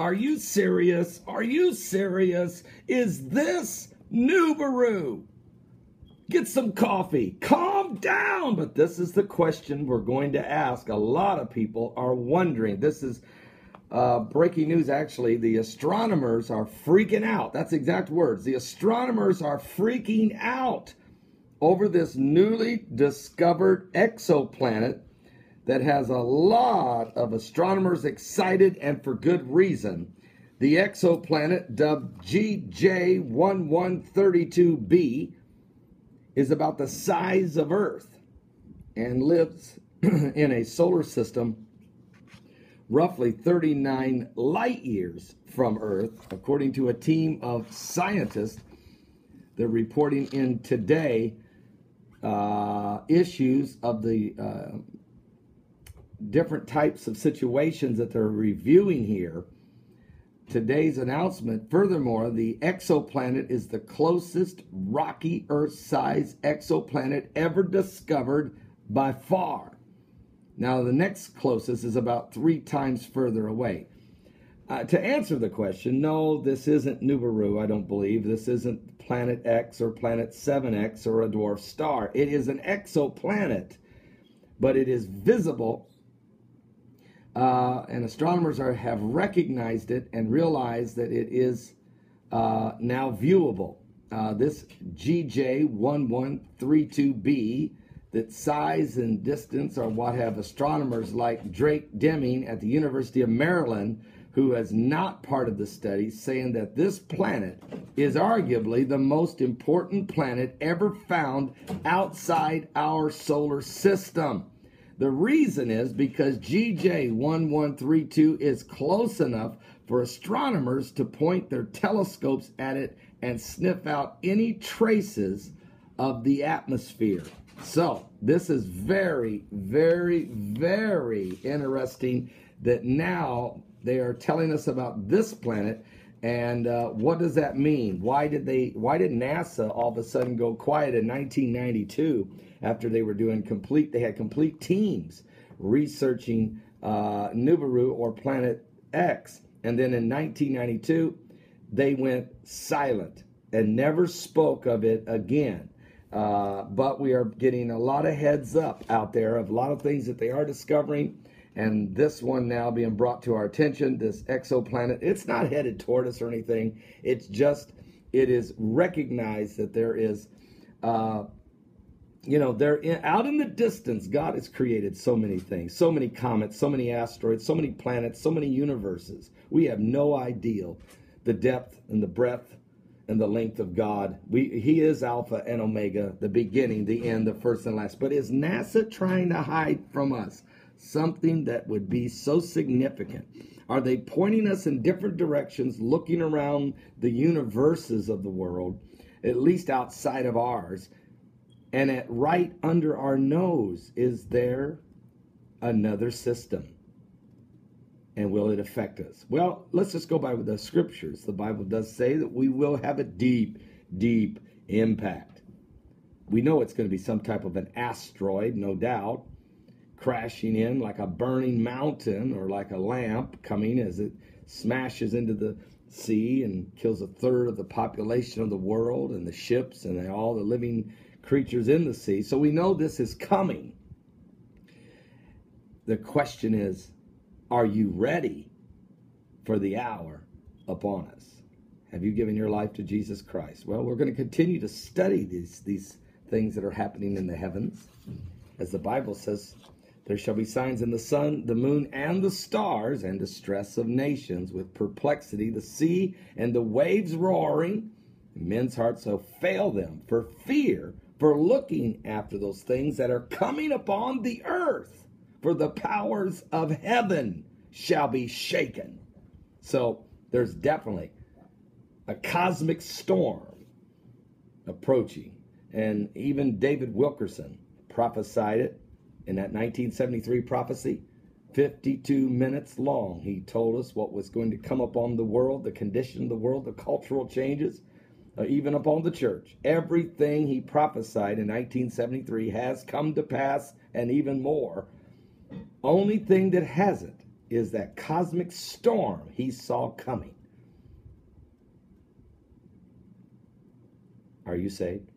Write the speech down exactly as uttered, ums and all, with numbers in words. Are you serious? Are you serious? Is this Nibiru? Get some coffee. Calm down. But this is the question we're going to ask. A lot of people are wondering. This is uh, breaking news, actually. The astronomers are freaking out. That's exact words. The astronomers are freaking out over this newly discovered exoplanet that has a lot of astronomers excited, and for good reason. The exoplanet, dubbed G J eleven thirty-two b, is about the size of Earth and lives in a solar system roughly thirty-nine light years from Earth, according to a team of scientists. They're reporting in today uh, issues of the uh, different types of situations that they're reviewing here. Today's announcement. Furthermore, the exoplanet is the closest rocky Earth-sized exoplanet ever discovered by far. Now, the next closest is about three times further away. Uh, to answer the question, no, this isn't Nibiru, I don't believe. This isn't Planet X or Planet seven X or a dwarf star. It is an exoplanet, but it is visible. Uh, and astronomers are, have recognized it and realized that it is uh, now viewable. Uh, this G J eleven thirty-two b, that size and distance are what have astronomers like Drake Deming at the University of Maryland, who is not part of the study, saying that this planet is arguably the most important planet ever found outside our solar system. The reason is because G J eleven thirty-two is close enough for astronomers to point their telescopes at it and sniff out any traces of the atmosphere. So this is very, very, very interesting that now they are telling us about this planet. And uh, what does that mean? Why did they? Why did NASA all of a sudden go quiet in nineteen ninety-two? After they were doing complete, they had complete teams researching uh, Nibiru or Planet X. And then in nineteen ninety-two, they went silent and never spoke of it again. Uh, but we are getting a lot of heads up out there of a lot of things that they are discovering. And this one now being brought to our attention, this exoplanet, it's not headed toward us or anything. It's just, it is recognized that there is... Uh, You know, they're in, out in the distance. God has created so many things, so many comets, so many asteroids, so many planets, so many universes. We have no idea the depth and the breadth and the length of God. We, he is Alpha and Omega, the beginning, the end, the first and last. But is NASA trying to hide from us something that would be so significant? Are they pointing us in different directions, looking around the universes of the world, at least outside of ours? And at right under our nose, is there another system? And will it affect us? Well, let's just go by the scriptures. The Bible does say that we will have a deep, deep impact. We know it's going to be some type of an asteroid, no doubt, crashing in like a burning mountain or like a lamp coming as it smashes into the sea and kills a third of the population of the world and the ships and all the living creatures in the sea. So we know this is coming. The question is, are you ready for the hour upon us? Have you given your life to Jesus Christ? Well, we're going to continue to study these, these things that are happening in the heavens. As the Bible says, there shall be signs in the sun, the moon, and the stars, and distress of nations with perplexity, the sea and the waves roaring, and men's hearts shall fail them for fear, for looking after those things that are coming upon the earth, for the powers of heaven shall be shaken. So there's definitely a cosmic storm approaching. And even David Wilkerson prophesied it in that nineteen seventy-three prophecy, fifty-two minutes long. He told us what was going to come upon the world, the condition of the world, the cultural changes, even upon the church. Everything he prophesied in nineteen seventy-three has come to pass, and even more. Only thing that hasn't is that cosmic storm he saw coming. Are you saved?